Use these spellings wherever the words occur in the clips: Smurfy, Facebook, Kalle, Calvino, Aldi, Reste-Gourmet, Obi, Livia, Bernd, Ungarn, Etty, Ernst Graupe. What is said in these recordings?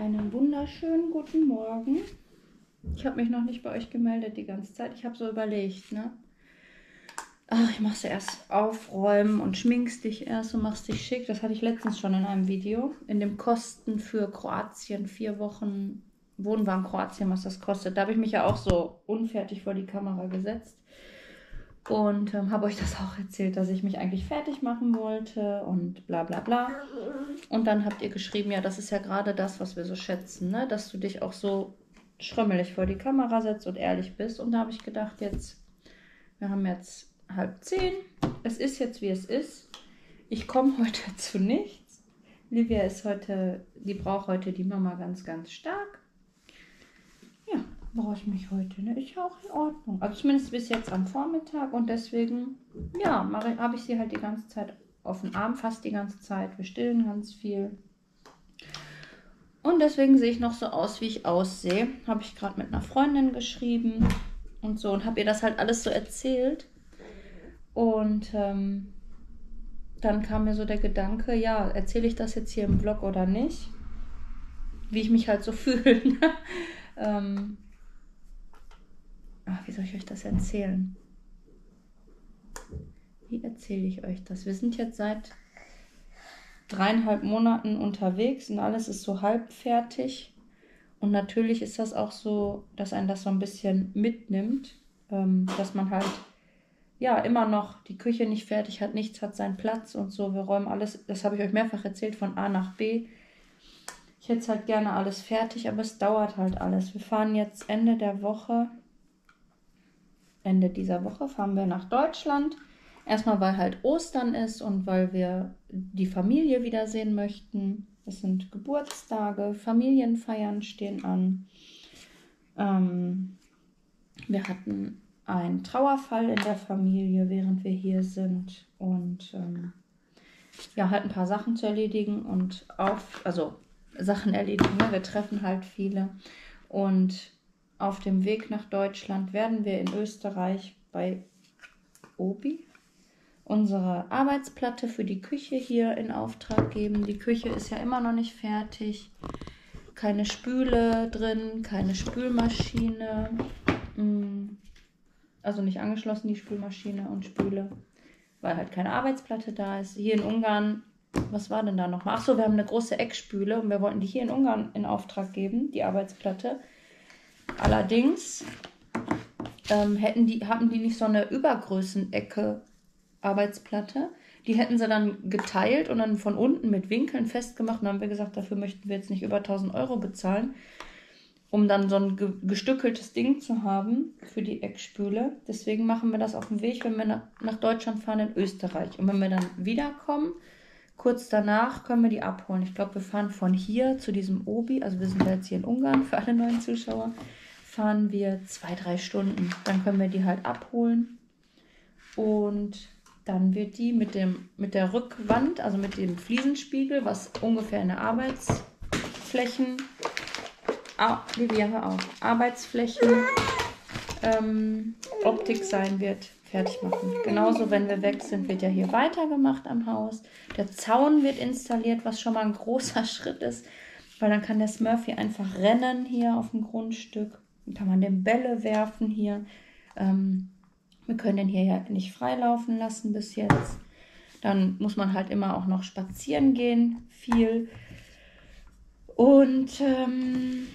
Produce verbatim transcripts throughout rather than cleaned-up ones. Einen wunderschönen guten Morgen. Ich habe mich noch nicht bei euch gemeldet die ganze Zeit. Ich habe so überlegt, ne? Ach, ich mach's erst aufräumen und schminkst dich erst und machst dich schick. Das hatte ich letztens schon in einem Video. In dem Kosten für Kroatien, vier Wochen Wohnwagen Kroatien, was das kostet. Da habe ich mich ja auch so unfertig vor die Kamera gesetzt. Und ähm, habe euch das auch erzählt, dass ich mich eigentlich fertig machen wollte und bla bla bla. Und dann habt ihr geschrieben, ja, das ist ja gerade das, was wir so schätzen, ne? Dass du dich auch so schrömmelig vor die Kamera setzt und ehrlich bist. Und da habe ich gedacht, jetzt, wir haben jetzt halb zehn. Es ist jetzt, wie es ist. Ich komme heute zu nichts. Livia ist heute, die braucht heute die Mama ganz, ganz stark. Ja, brauche ich mich heute, ne? Ich auch in Ordnung. Also zumindest bis jetzt am Vormittag. Und deswegen, ja, habe ich sie halt die ganze Zeit auf den Arm, fast die ganze Zeit. Wir stillen ganz viel. Und deswegen sehe ich noch so aus, wie ich aussehe. Habe ich gerade mit einer Freundin geschrieben und so. Und habe ihr das halt alles so erzählt. Und ähm, dann kam mir so der Gedanke, ja, erzähle ich das jetzt hier im Vlog oder nicht? Wie ich mich halt so fühle. ähm, ach, wie soll ich euch das erzählen? Wie erzähle ich euch das? Wir sind jetzt seit dreieinhalb Monaten unterwegs und alles ist so halbfertig. Und natürlich ist das auch so, dass einen das so ein bisschen mitnimmt, ähm, dass man halt... ja, immer noch die Küche nicht fertig hat, nichts hat seinen Platz und so. Wir räumen alles, das habe ich euch mehrfach erzählt, von A nach B. Ich hätte es halt gerne alles fertig, aber es dauert halt alles. Wir fahren jetzt Ende der Woche, Ende dieser Woche fahren wir nach Deutschland. Erstmal, weil halt Ostern ist und weil wir die Familie wiedersehen möchten. Es sind Geburtstage, Familienfeiern stehen an. Ähm, wir hatten... ein Trauerfall in der Familie, während wir hier sind, und ähm, ja, halt ein paar Sachen zu erledigen und auf, also Sachen erledigen, ne? Wir treffen halt viele, und auf dem Weg nach Deutschland werden wir in Österreich bei Obi unsere Arbeitsplatte für die Küche hier in Auftrag geben. Die Küche ist ja immer noch nicht fertig, keine Spüle drin, keine Spülmaschine, hm. Also nicht angeschlossen, die Spülmaschine und Spüle, weil halt keine Arbeitsplatte da ist. Hier in Ungarn, was war denn da nochmal? Achso, wir haben eine große Eckspüle und wir wollten die hier in Ungarn in Auftrag geben, die Arbeitsplatte. Allerdings ähm, hätten die, hatten die nicht so eine Übergrößenecke Arbeitsplatte. Die hätten sie dann geteilt und dann von unten mit Winkeln festgemacht. Und dann haben wir gesagt, dafür möchten wir jetzt nicht über tausend Euro bezahlen, um dann so ein gestückeltes Ding zu haben für die Eckspüle. Deswegen machen wir das auf dem Weg, wenn wir nach Deutschland fahren, in Österreich. Und wenn wir dann wiederkommen, kurz danach können wir die abholen. Ich glaube, wir fahren von hier zu diesem Obi, also wir sind ja jetzt hier in Ungarn, für alle neuen Zuschauer, fahren wir zwei, drei Stunden. Dann können wir die halt abholen. Und dann wird die mit, dem, mit der Rückwand, also mit dem Fliesenspiegel, was ungefähr eine Arbeitsflächen... Oh, Livia, hör auf. Arbeitsflächen, ähm, Optik sein wird, fertig machen. Genauso, wenn wir weg sind, wird ja hier weitergemacht am Haus. Der Zaun wird installiert, was schon mal ein großer Schritt ist, weil dann kann der Smurfy einfach rennen hier auf dem Grundstück. Dann kann man den Bälle werfen hier. Ähm, wir können den hier ja nicht freilaufen lassen bis jetzt. Dann muss man halt immer auch noch spazieren gehen, viel. Und ähm,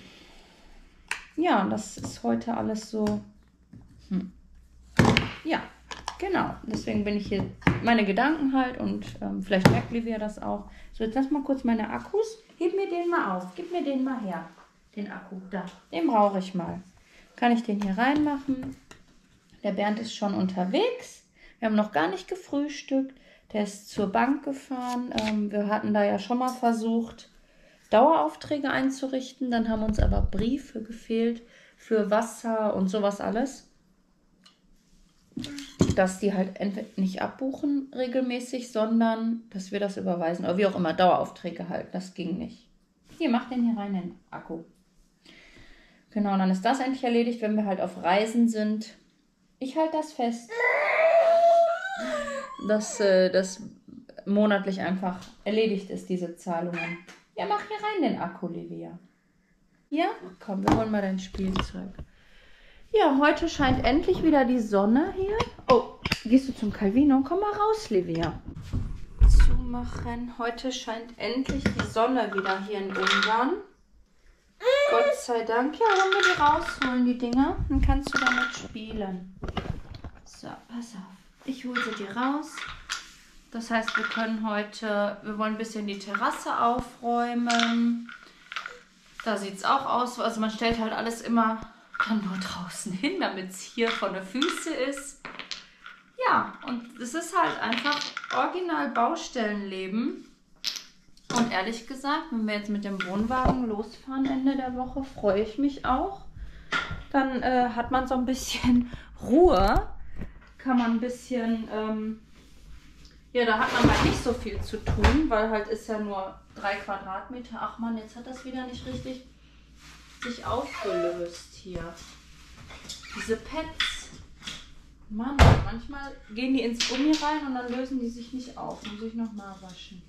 ja, das ist heute alles so, hm. ja, genau, deswegen bin ich hier, meine Gedanken halt, und ähm, vielleicht merkt Livia das auch. So, jetzt lass mal kurz meine Akkus, heb mir den mal auf, gib mir den mal her, den Akku, da, den brauche ich mal. Kann ich den hier reinmachen? Der Bernd ist schon unterwegs, wir haben noch gar nicht gefrühstückt, der ist zur Bank gefahren, ähm, wir hatten da ja schon mal versucht, Daueraufträge einzurichten, dann haben uns aber Briefe gefehlt für Wasser und sowas alles, dass die halt entweder nicht abbuchen regelmäßig, sondern dass wir das überweisen, aber wie auch immer, Daueraufträge halt, das ging nicht. Hier, mach den hier rein, den Akku. Genau, dann ist das endlich erledigt, wenn wir halt auf Reisen sind. Ich halte das fest, dass äh, das monatlich einfach erledigt ist, diese Zahlungen. Ja, mach hier rein den Akku, Livia. Ja? Komm, wir holen mal dein Spielzeug. Ja, heute scheint endlich wieder die Sonne hier. Oh, gehst du zum Calvino? Komm mal raus, Livia. Zumachen. Heute scheint endlich die Sonne wieder hier in Ungarn. Mm. Gott sei Dank. Ja, wollen wir die rausholen, die Dinger? Dann kannst du damit spielen. So, pass auf. Ich hole sie dir raus. Das heißt, wir können heute, wir wollen ein bisschen die Terrasse aufräumen. Da sieht es auch aus. Also man stellt halt alles immer dann nur draußen hin, damit es hier von den Füßen ist. Ja, und es ist halt einfach original Baustellenleben. Und ehrlich gesagt, wenn wir jetzt mit dem Wohnwagen losfahren Ende der Woche, freue ich mich auch. Dann äh, hat man so ein bisschen Ruhe. Kann man ein bisschen, ähm, ja, da hat man halt nicht so viel zu tun, weil halt ist ja nur drei Quadratmeter. Ach man, jetzt hat das wieder nicht richtig sich aufgelöst hier. Diese Pets. Mann, manchmal gehen die ins Gummi rein und dann lösen die sich nicht auf. Muss ich nochmal waschen.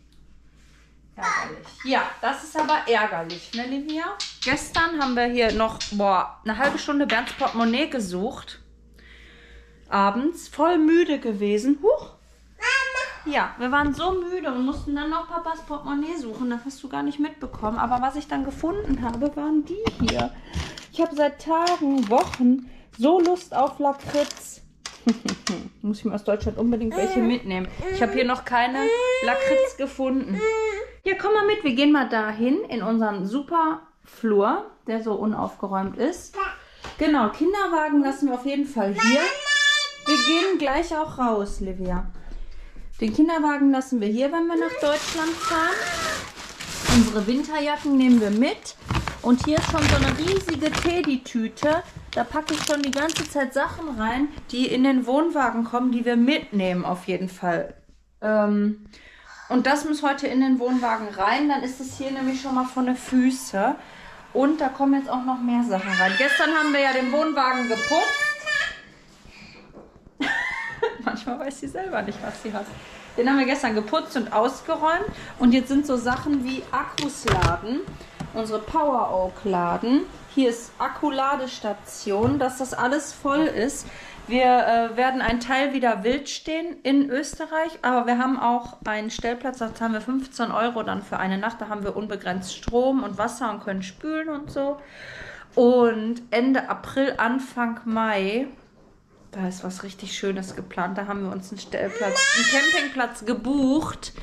Ärgerlich. Ja, das ist aber ärgerlich, ne, Livia? Gestern haben wir hier noch, boah, eine halbe Stunde Bernds Portemonnaie gesucht. Abends voll müde gewesen. Huch! Mama. Ja, wir waren so müde und mussten dann noch Papas Portemonnaie suchen. Das hast du gar nicht mitbekommen. Aber was ich dann gefunden habe, waren die hier. Ich habe seit Tagen, Wochen so Lust auf Lakritz. Muss ich mir aus Deutschland unbedingt welche mitnehmen. Ich habe hier noch keine Lakritz gefunden. Ja, komm mal mit. Wir gehen mal dahin in unseren super Flur, der so unaufgeräumt ist. Genau, Kinderwagen lassen wir auf jeden Fall hier. Wir gehen gleich auch raus, Livia. Den Kinderwagen lassen wir hier, wenn wir nach Deutschland fahren. Unsere Winterjacken nehmen wir mit. Und hier ist schon so eine riesige Teddy-Tüte. Da packe ich schon die ganze Zeit Sachen rein, die in den Wohnwagen kommen, die wir mitnehmen auf jeden Fall. Ähm, und das muss heute in den Wohnwagen rein. Dann ist es hier nämlich schon mal von den Füßen. Und da kommen jetzt auch noch mehr Sachen rein. Gestern haben wir ja den Wohnwagen geputzt. Manchmal weiß sie selber nicht, was sie hat. Den haben wir gestern geputzt und ausgeräumt. Und jetzt sind so Sachen wie Akkus laden, unsere Power Oak laden. Hier ist Akkuladestation, dass das alles voll ist. Wir äh, werden einen Teil wieder wild stehen in Österreich. Aber wir haben auch einen Stellplatz, da haben wir fünfzehn Euro dann für eine Nacht. Da haben wir unbegrenzt Strom und Wasser und können spülen und so. Und Ende April, Anfang Mai... Da ist was richtig Schönes geplant. Da haben wir uns einen Stellplatz, einen Campingplatz gebucht.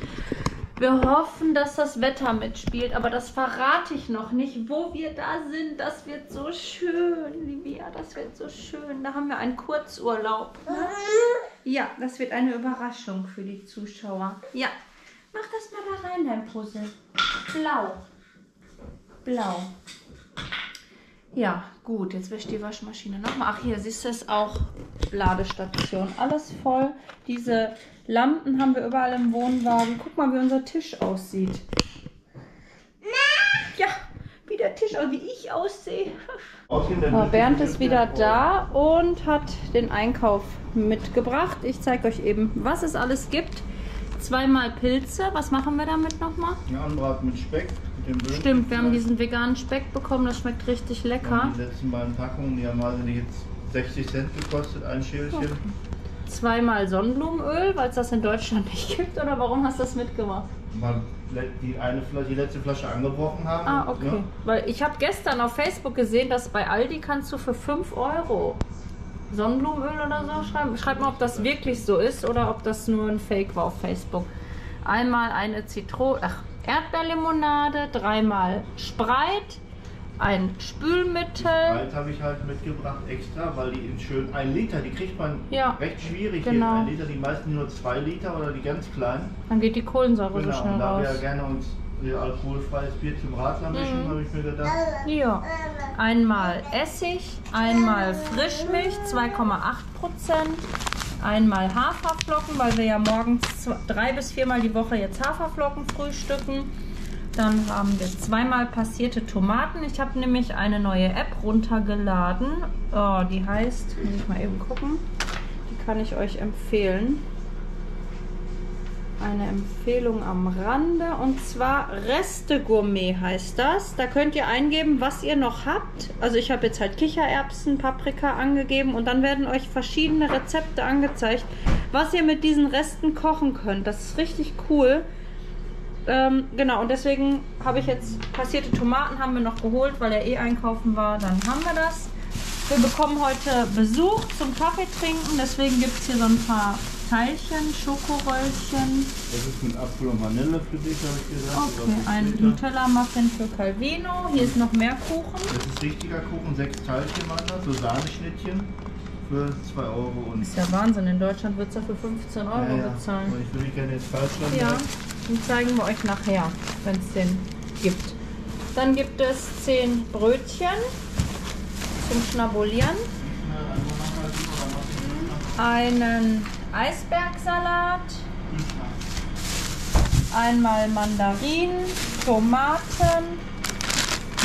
Wir hoffen, dass das Wetter mitspielt, aber das verrate ich noch nicht, wo wir da sind. Das wird so schön, Livia, das wird so schön. Da haben wir einen Kurzurlaub. Ne? Ja, das wird eine Überraschung für die Zuschauer. Ja, mach das mal da rein, dein Puzzle. Blau. Blau. Ja, gut, jetzt wäscht die Waschmaschine nochmal. Ach, hier siehst du es auch, Ladestation, alles voll. Diese Lampen haben wir überall im Wohnwagen. Guck mal, wie unser Tisch aussieht. Ja, wie der Tisch, wie ich aussehe. Aber Bernd ist wieder da und hat den Einkauf mitgebracht. Ich zeige euch eben, was es alles gibt. Zweimal Pilze, was machen wir damit nochmal? Ja, anbraten mit Speck. Stimmt, wir haben diesen veganen Speck bekommen, das schmeckt richtig lecker. Die letzten beiden Packungen, die haben also jetzt sechzig Cent gekostet, ein Schälchen. Okay. Zweimal Sonnenblumenöl, weil es das in Deutschland nicht gibt, oder warum hast du das mitgemacht? Weil die, eine Flasche, die letzte Flasche angebrochen haben. Ah, okay. Ne? Weil ich habe gestern auf Facebook gesehen, dass bei Aldi kannst du für fünf Euro Sonnenblumenöl oder so schreiben. Schreib mal, ob das wirklich so ist oder ob das nur ein Fake war auf Facebook. Einmal eine Zitrone, ach, Erdbeerlimonade, dreimal Spreit, ein Spülmittel. Spreit habe ich halt mitgebracht extra, weil die in schön ein Liter, die kriegt man ja recht schwierig. Genau. Hier. ein Liter, die meisten nur zwei Liter oder die ganz kleinen. Dann geht die Kohlensäure genau, so schnell und da raus. Da wir ja gerne uns alkoholfreies Bier zum Radler mischen, mhm. habe ich mir gedacht. Ja, einmal Essig, einmal Frischmilch, zwei Komma acht Prozent. Einmal Haferflocken, weil wir ja morgens zwei, drei bis viermal die Woche jetzt Haferflocken frühstücken. Dann haben wir zweimal passierte Tomaten. Ich habe nämlich eine neue App runtergeladen. Oh, die heißt, muss ich mal eben gucken, die kann ich euch empfehlen. eine Empfehlung am Rande, und zwar Reste-Gourmet heißt das. Da könnt ihr eingeben, was ihr noch habt. Also ich habe jetzt halt Kichererbsen, Paprika angegeben und dann werden euch verschiedene Rezepte angezeigt, was ihr mit diesen Resten kochen könnt. Das ist richtig cool. Ähm, genau, und deswegen habe ich jetzt passierte Tomaten haben wir noch geholt, weil er eh einkaufen war. Dann haben wir das. Wir bekommen heute Besuch zum Kaffee trinken, deswegen gibt es hier so ein paar Teilchen, Schokoröllchen. Das ist ein Apfel und Vanille für dich, habe ich gesagt. Okay, ein Nutella-Muffin für Calvino. Hier ist noch mehr Kuchen. Das ist richtiger Kuchen, sechs Teilchen waren das, so Sahneschnittchen für zwei Euro. Und ist ja Wahnsinn, in Deutschland wird es ja für fünfzehn Euro ja, ja. bezahlen. Und ich würde mich gerne jetzt falsch Ja, den zeigen wir euch nachher, wenn es den gibt. Dann gibt es zehn Brötchen. Zum Schnabulieren, einen Eisbergsalat, einmal Mandarinen, Tomaten,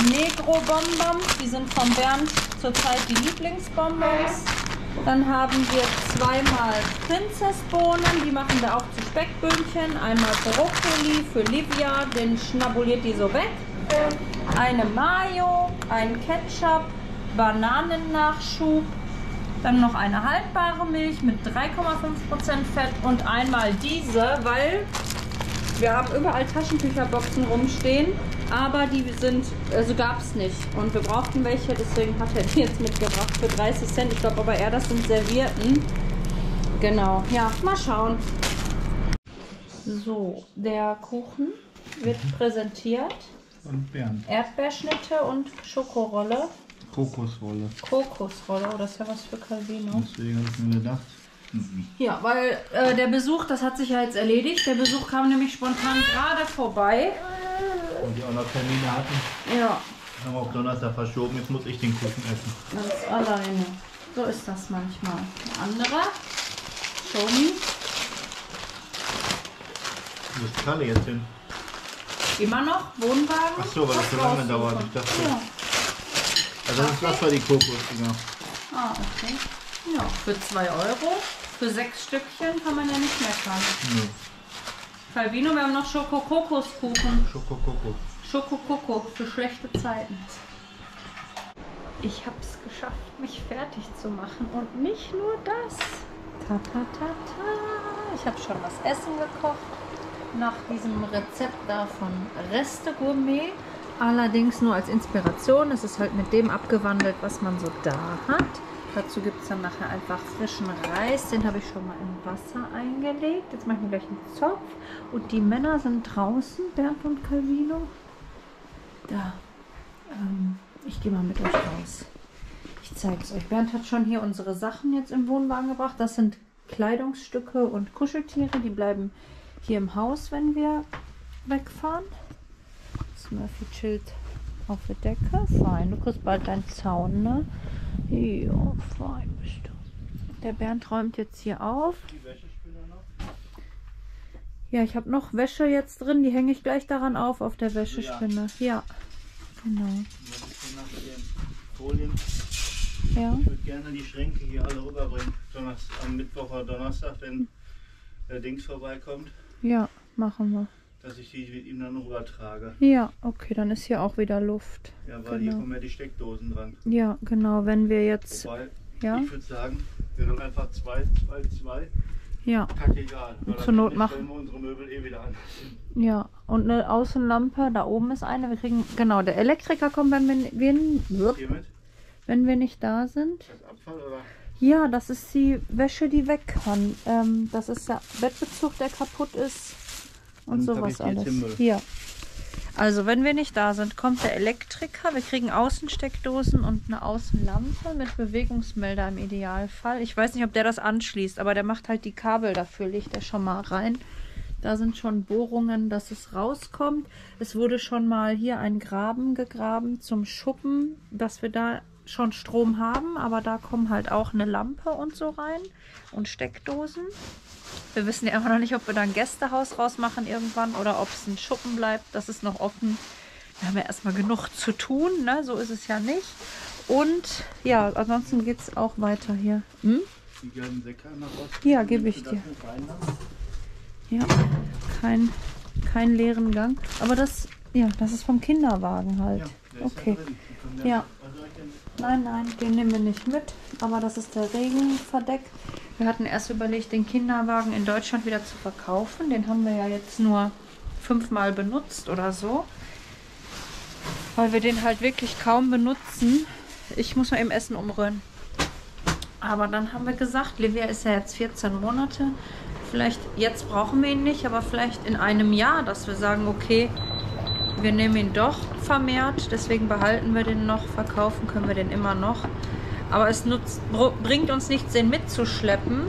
Negro Bonbons, die sind von Bernd zurzeit die Lieblingsbonbons. Dann haben wir zweimal Prinzessbohnen, die machen wir auch zu Speckbündchen, einmal Brokkoli für Livia, den schnabuliert die so weg, eine Mayo, ein Ketchup, Bananennachschub, dann noch eine haltbare Milch mit drei Komma fünf Prozent Fett und einmal diese, weil wir haben überall Taschentücherboxen rumstehen, aber die sind, also gab es nicht und wir brauchten welche, deswegen hat er die jetzt mitgebracht für dreißig Cent. Ich glaube aber eher, das sind Servietten. Genau, ja, mal schauen. So, der Kuchen wird präsentiert. Und Beeren. Erdbeerschnitte und Schokorolle. Kokosrolle. Kokosrolle, oh, das ist ja was für Calvino. Deswegen habe ich mir gedacht. Mhm. Ja, weil äh, der Besuch, das hat sich ja jetzt erledigt. Der Besuch kam nämlich spontan gerade vorbei. Und die auch noch Termine hatten. Ja. Haben wir auf Donnerstag verschoben, jetzt muss ich den Kuchen essen. Ganz alleine. So ist das manchmal. Ein anderer. Schon. Wo ist Kalle jetzt hin? Immer noch? Wohnwagen? Ach so, weil das so lange dauert. Ich dachte, ja. Also das okay. war die Kokos, genau. Ah, okay. Ja, für zwei Euro. Für sechs Stückchen kann man ja nicht mehr fahren. Nee. Calvino, wir haben noch Schokokokoskuchen. Schokokoko. Schokokoko für schlechte Zeiten. Ich habe es geschafft, mich fertig zu machen. Und nicht nur das. Ta, ta, ta, ta. Ich habe schon was Essen gekocht. Nach diesem Rezept da von Reste-Gourmet. Allerdings nur als Inspiration. Es ist halt mit dem abgewandelt, was man so da hat. Dazu gibt es dann nachher einfach frischen Reis. Den habe ich schon mal in Wasser eingelegt. Jetzt mache ich mir gleich einen Zopf. Und die Männer sind draußen, Bernd und Calvino. Da. Ähm, ich gehe mal mit euch raus. Ich zeige es euch. Bernd hat schon hier unsere Sachen jetzt im Wohnwagen gebracht. Das sind Kleidungsstücke und Kuscheltiere. Die bleiben hier im Haus, wenn wir wegfahren. Smurfy chillt auf der Decke. Fein, du kriegst bald deinen Zaun, ne? Ja, fein bist du. Der Bernd räumt jetzt hier auf. Die Wäschespinne noch? Ja, ich habe noch Wäsche jetzt drin. Die hänge ich gleich daran auf, auf der Wäschespinne. Ja, ja. Genau. Ja. Ich würde gerne die Schränke hier alle rüberbringen. Am Mittwoch oder Donnerstag, wenn der Dings vorbeikommt. Ja, machen wir. Dass ich die mit ihm dann noch übertrage. Ja, okay, dann ist hier auch wieder Luft. Ja, weil genau. Hier kommen ja die Steckdosen dran. Ja, genau, wenn wir jetzt... Wobei, ja? Ich würde sagen, wir nehmen einfach zwei, zwei, zwei. Ja. Kacke, egal. Zur Not machen wir unsere Möbel eh wieder an. Ja, und eine Außenlampe, da oben ist eine. Wir kriegen, genau, der Elektriker kommt, wenn wir, wenn, wenn wir nicht da sind. Ist das Abfall, oder? Ja, das ist die Wäsche, die weg kann. Ähm, das ist der Bettbezug, der kaputt ist. Und sowas alles. Hier. Also wenn wir nicht da sind, kommt der Elektriker. Wir kriegen Außensteckdosen und eine Außenlampe mit Bewegungsmelder im Idealfall. Ich weiß nicht, ob der das anschließt, aber der macht halt die Kabel dafür, legt er schon mal rein. Da sind schon Bohrungen, dass es rauskommt. Es wurde schon mal hier ein Graben gegraben zum Schuppen, dass wir da schon Strom haben, aber da kommen halt auch eine Lampe und so rein und Steckdosen. Wir wissen ja immer noch nicht, ob wir da ein Gästehaus rausmachen irgendwann oder ob es ein Schuppen bleibt. Das ist noch offen. Wir haben ja erstmal genug zu tun, ne? So ist es ja nicht. Und ja, ansonsten geht es auch weiter hier. Hm? Die gelben Säcke noch raus. Ja, gebe ich dir. Ja, kein, kein leeren Gang. Aber das, ja, das ist vom Kinderwagen halt. Ja, der ist okay. Ja, ja. Nein, nein, den nehmen wir nicht mit. Aber das ist der Regenverdeck. Wir hatten erst überlegt, den Kinderwagen in Deutschland wieder zu verkaufen. Den haben wir ja jetzt nur fünfmal benutzt oder so. Weil wir den halt wirklich kaum benutzen. Ich muss mal eben Essen umrühren. Aber dann haben wir gesagt, Livia ist ja jetzt vierzehn Monate. Vielleicht, jetzt brauchen wir ihn nicht, aber vielleicht in einem Jahr, dass wir sagen, okay, wir nehmen ihn doch vermehrt. Deswegen behalten wir den noch, verkaufen können wir den immer noch. Aber es nutzt, bringt uns nichts, den mitzuschleppen.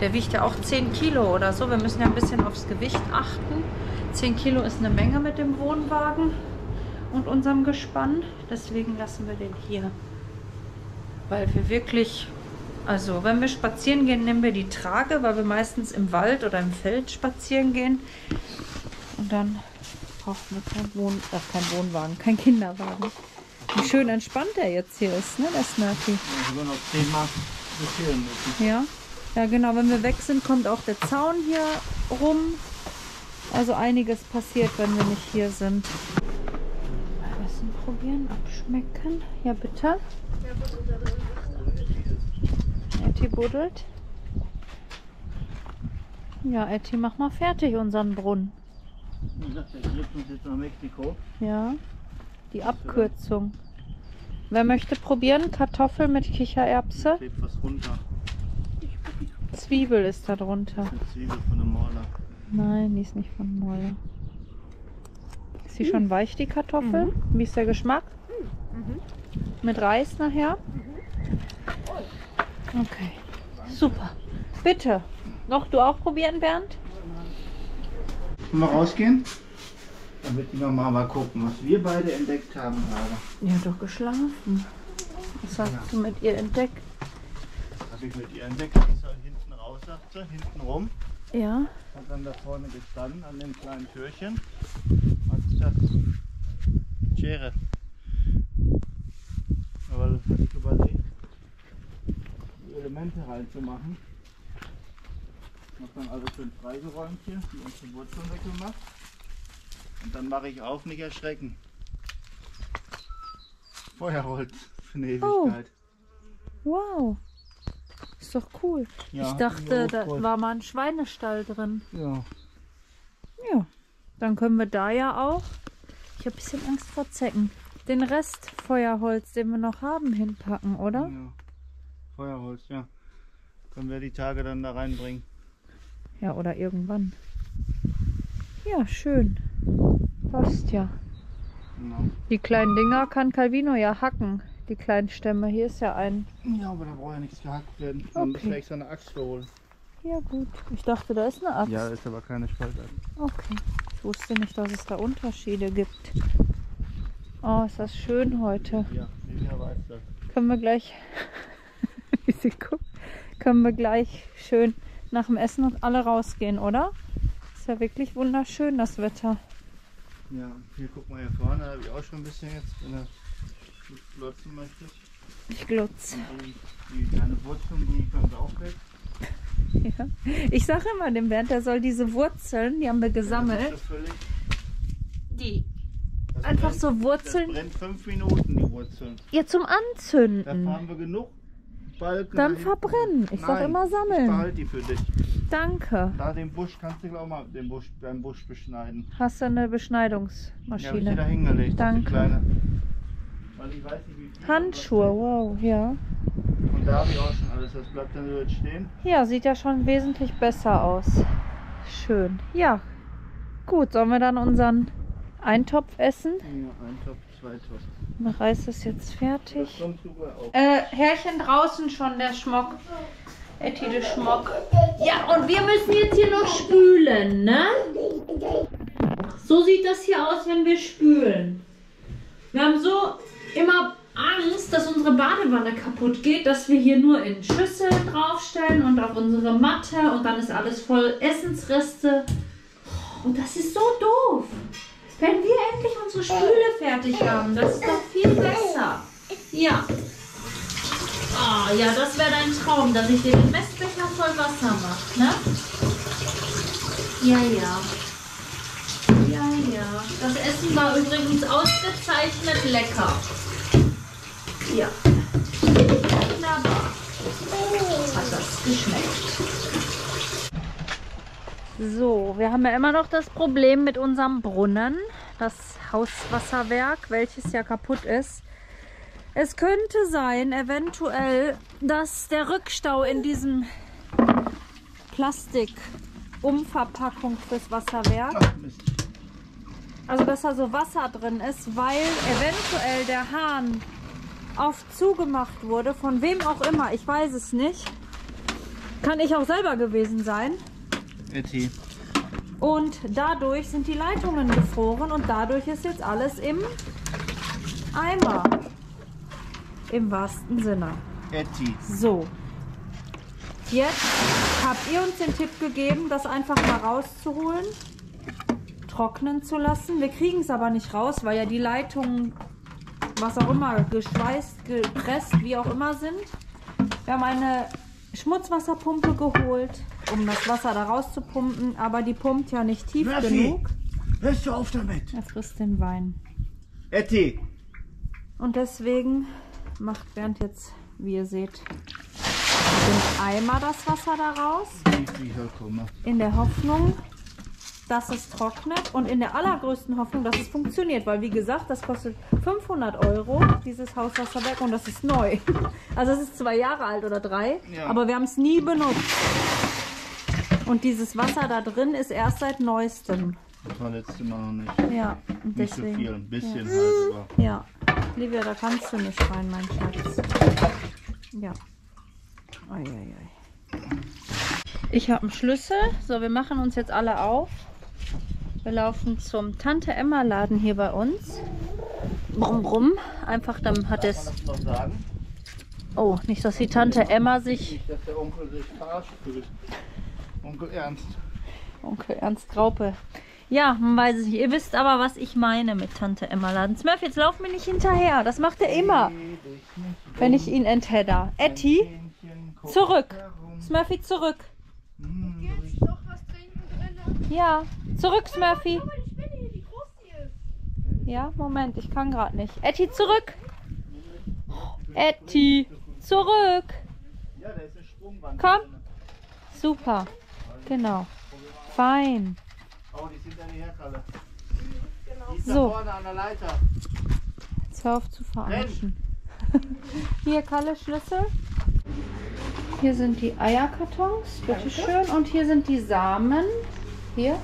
Der wiegt ja auch zehn Kilo oder so. Wir müssen ja ein bisschen aufs Gewicht achten. zehn Kilo ist eine Menge mit dem Wohnwagen und unserem Gespann. Deswegen lassen wir den hier. Weil wir wirklich, also wenn wir spazieren gehen, nehmen wir die Trage, weil wir meistens im Wald oder im Feld spazieren gehen. Und dann brauchen wir keinen Wohn, äh, kein Wohnwagen, keinen Kinderwagen. Wie schön entspannt der jetzt hier ist, ne, der Smurfy. Ja, wir noch zehn Mal sortieren müssen. Ja. Ja, genau, wenn wir weg sind, kommt auch der Zaun hier rum. Also einiges passiert, wenn wir nicht hier sind. Essen probieren, abschmecken. Ja, bitte. Etty buddelt. Ja, Etty, mach mal fertig unseren Brunnen. Ich dachte, wir flippen uns jetzt nach Mexiko. Ja, die Abkürzung. Wer möchte probieren? Kartoffel mit Kichererbse? Klebt was runter. Zwiebel ist da drunter. Das ist eine Zwiebel von einem Maler. Nein, die ist nicht von Maler. Ist sie mhm. schon weich, die Kartoffel? Mhm. Wie ist der Geschmack? Mhm. Mit Reis nachher? Mhm. Okay, super. Bitte. Noch du auch probieren, Bernd? Können wir rausgehen? Damit die Mama mal gucken, was wir beide entdeckt haben. Gerade. Ja, doch geschlafen. Was hast ja. du mit ihr entdeckt? Was ich mit ihr entdeckt habe, ist halt hinten raus, sagt sie, hinten rum. Ja. Hat dann da vorne gestanden, an dem kleinen Türchen. Was ist das? Schere. Aber das hatte ich überlegt, die Elemente reinzumachen. Hab dann alles schön freigeräumt hier, die ganzen Wurzeln weggemacht. Und dann mache ich auf, nicht erschrecken. Feuerholz für eine Ewigkeit. Oh. Wow. Ist doch cool. Ja, ich dachte, da war mal ein Schweinestall drin. Ja. Ja. Dann können wir da ja auch. Ich habe ein bisschen Angst vor Zecken. Den Rest Feuerholz, den wir noch haben, hinpacken, oder? Ja. Feuerholz, ja. Können wir die Tage dann da reinbringen. Ja, oder irgendwann. Ja, schön. Passt ja. Genau. Die kleinen Dinger kann Calvino ja hacken. Die kleinen Stämme. Hier ist ja ein... Ja, aber da braucht ja nichts gehackt werden. Man muss vielleicht so eine Axt für holen. Ja gut. Ich dachte, da ist eine Axt. Ja, da ist aber keine Spaltaxt. Okay. Ich wusste nicht, dass es da Unterschiede gibt. Oh, ist das schön heute. Ja, Livia weiß das. Können wir gleich... Wie sie guckt. Können wir gleich schön nach dem Essen und alle rausgehen, oder? Ist ja wirklich wunderschön, das Wetter. Ja, hier guck mal hier vorne, da habe ich auch schon ein bisschen jetzt, wenn du glotzen möchtest. Ich glotze. Die, die kleine Wurzeln, die kommt auch weg. Ja. Ich sage immer dem Bernd, der soll diese Wurzeln, die haben wir gesammelt. Ja, das ist das völlig, die das einfach brennt, so Wurzeln. Das brennt fünf Minuten, die Wurzeln. Ja, zum Anzünden. Dafür haben wir genug Balken. Dann verbrennen. Ich sage immer sammeln. Ich behalte die für dich. Danke. Da den Busch kannst du glaube ich mal den Busch, den Busch beschneiden. Hast du eine Beschneidungsmaschine? Ja, hab ich dir da hingelegt. Danke. Kleine, weil ich weiß nicht, wie viel Handschuhe, wow, ja. Und da habe ich auch schon alles. Das bleibt dann jetzt stehen. Ja, sieht ja schon wesentlich besser aus. Schön. Ja, gut. Sollen wir dann unseren Eintopf essen? Ja, Eintopf, Zweitopf. Der Reis ist jetzt fertig. Äh, Herrchen draußen schon, der Schmock. Etty, der Schmock. Ja, und wir müssen jetzt hier noch spülen, ne? So sieht das hier aus, wenn wir spülen. Wir haben so immer Angst, dass unsere Badewanne kaputt geht, dass wir hier nur in Schüsseln draufstellen und auf unsere Matte und dann ist alles voll Essensreste. Und das ist so doof. Wenn wir endlich unsere Spüle fertig haben, das ist doch viel besser. Ja. Ah, oh, ja, das wäre dein Traum, dass ich dir den Messbecher voll Wasser mache, ne? Ja, ja. Ja, ja. Das Essen war übrigens ausgezeichnet lecker. Ja. Wunderbar. Hat das geschmeckt. So, wir haben ja immer noch das Problem mit unserem Brunnen. Das Hauswasserwerk, welches ja kaputt ist. Es könnte sein, eventuell, dass der Rückstau in diesem Plastik-Umverpackung fürs Wasserwerk, also dass da so Wasser drin ist, weil eventuell der Hahn auf zugemacht wurde, von wem auch immer, ich weiß es nicht. Kann ich auch selber gewesen sein. Etty. Und dadurch sind die Leitungen gefroren und dadurch ist jetzt alles im Eimer. Im wahrsten Sinne. Etty. So. Jetzt habt ihr uns den Tipp gegeben, das einfach mal rauszuholen, trocknen zu lassen. Wir kriegen es aber nicht raus, weil ja die Leitungen, was auch immer, geschweißt, gepresst, wie auch immer sind. Wir haben eine Schmutzwasserpumpe geholt, um das Wasser da rauszupumpen, aber die pumpt ja nicht tief Smurfy, genug. Hörst du auf damit? Er frisst den Wein. Etty! Und deswegen macht Bernd jetzt, wie ihr seht, im Eimer das Wasser da raus, in der Hoffnung, dass es trocknet und in der allergrößten Hoffnung, dass es funktioniert, weil wie gesagt, das kostet fünfhundert Euro, dieses Hauswasserwerk, und das ist neu. Also es ist zwei Jahre alt oder drei, ja. Aber wir haben es nie benutzt. Und dieses Wasser da drin ist erst seit Neuestem. Das war letztes Mal noch nicht. Ja, nicht deswegen. So viel, ein bisschen ja. Halt. Aber. Ja, Livia, da kannst du nicht rein, mein Schatz. Ja. Ei, ei, ei. Ich habe einen Schlüssel. So, wir machen uns jetzt alle auf. Wir laufen zum Tante Emma Laden hier bei uns. Brumm, brumm. Einfach, dann hat es... Oh, nicht, dass die Tante Emma sich... Nicht, dass der Onkel sich verarscht fühlt. Onkel Ernst. Onkel Ernst Graupe. Ja, man weiß es nicht. Ihr wisst aber, was ich meine mit Tante Emma Laden. Smurf, jetzt lauf mir nicht hinterher. Das macht er immer, wenn ich ihn enthedder. Etty, zurück. Smurfy, zurück. Jetzt noch was trinken drin. Ja, zurück, Smurfy. Ja, Moment, ich kann gerade nicht. Etty, zurück. Etty, zurück. Komm. Super. Genau. Fein. Oh, die sind ja nicht herkalle. Die ist da vorne an der Leiter. Jetzt hör auf zu verarschen. Hier, Kalle, Schlüssel. Hier sind die Eierkartons, bitteschön. Und hier sind die Samen. Hier.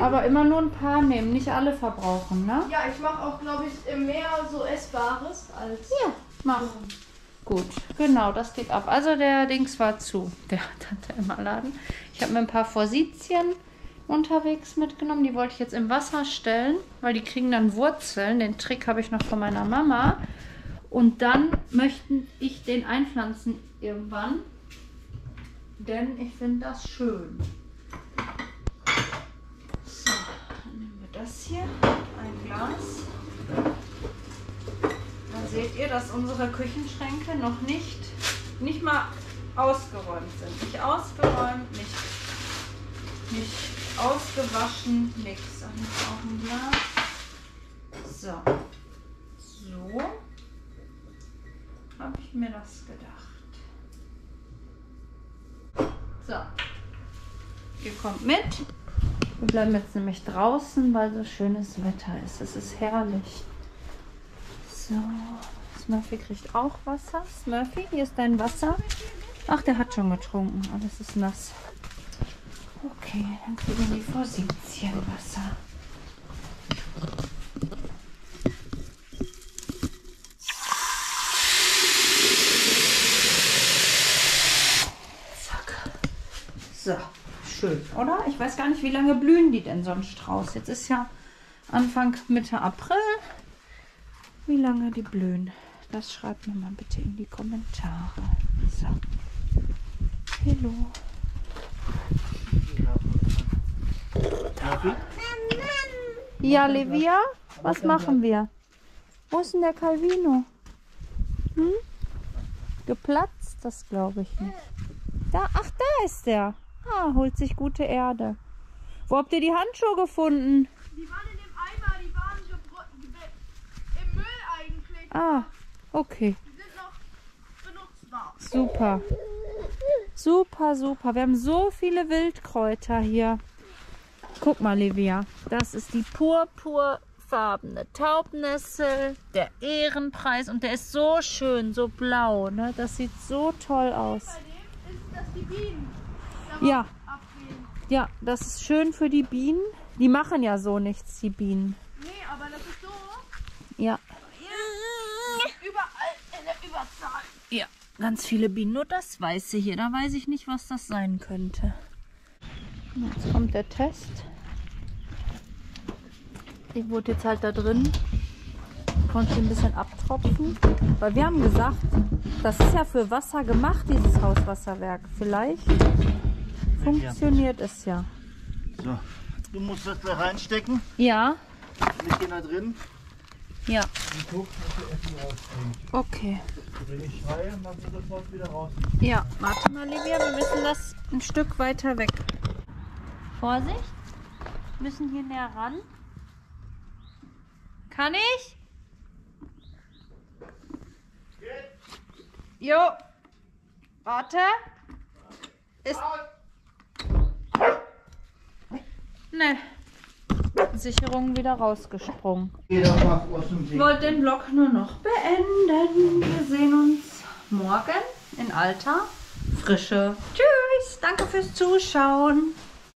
Aber immer nur ein paar nehmen, nicht alle verbrauchen, ne? Ja, ich mache auch, glaube ich, mehr so Essbares als... Ja, mach. Gut, genau, das geht ab. Also der Dings war zu, der Tante Emma Laden. Ich habe mir ein paar Forsythien unterwegs mitgenommen. Die wollte ich jetzt im Wasser stellen, weil die kriegen dann Wurzeln. Den Trick habe ich noch von meiner Mama. Und dann möchte ich den einpflanzen irgendwann, denn ich finde das schön. So, dann nehmen wir das hier, ein Glas. Dann seht ihr, dass unsere Küchenschränke noch nicht, nicht mal ausgeräumt sind. Nicht ausgeräumt, nicht, nicht ausgewaschen, nichts. Dann auch ein Glas. So. So. Habe ich mir das gedacht. So, ihr kommt mit. Wir bleiben jetzt nämlich draußen, weil so schönes Wetter ist. Es ist herrlich. So, Smurfy kriegt auch Wasser. Smurfy, hier ist dein Wasser. Ach, der hat schon getrunken. Alles ist nass. Okay, dann kriegen die Forsythien Wasser. So, schön, oder? Ich weiß gar nicht, wie lange blühen die denn so ein Strauß? Jetzt ist ja Anfang, Mitte April. Wie lange die blühen? Das schreibt mir mal bitte in die Kommentare. So. Hallo. Ja, Livia, was machen wir? Wo ist denn der Calvino? Hm? Geplatzt? Das glaube ich nicht. Da, ach, da ist der. Ah, holt sich gute Erde. Wo habt ihr die Handschuhe gefunden? Die waren in dem Eimer, die waren so im Müll eigentlich. Ah, okay. Die sind noch benutzbar. Super. Super, super. Wir haben so viele Wildkräuter hier. Guck mal, Livia. Das ist die purpurfarbene Taubnessel, der Ehrenpreis. Und der ist so schön, so blau. Ne? Das sieht so toll aus. Bei dem ist das die Bienen. Ja. Ja, das ist schön für die Bienen. Die machen ja so nichts, die Bienen. Nee, aber das ist so. Ja. Überall in der Überzahl. Ja, ganz viele Bienen. Nur das Weiße hier. Da weiß ich nicht, was das sein könnte. Jetzt kommt der Test. Ich wurde jetzt halt da drin. Konnte ein bisschen abtropfen. Weil wir haben gesagt, das ist ja für Wasser gemacht, dieses Hauswasserwerk. Vielleicht funktioniert es ja. So, du musst das da reinstecken. Ja. Wir gehen da drin. Ja. Und guck, dass wir Etty rausbringen. Okay. Wenn ich schreie, machst du sofort wieder raus. Ja, warte mal, Livia, wir müssen das ein Stück weiter weg. Vorsicht. Wir müssen hier näher ran. Kann ich? Geht. Jo. Warte. Ist... Ne, Sicherung wieder rausgesprungen. Ich wollte den Vlog nur noch beenden. Wir sehen uns morgen in alter Frische. Tschüss, danke fürs Zuschauen.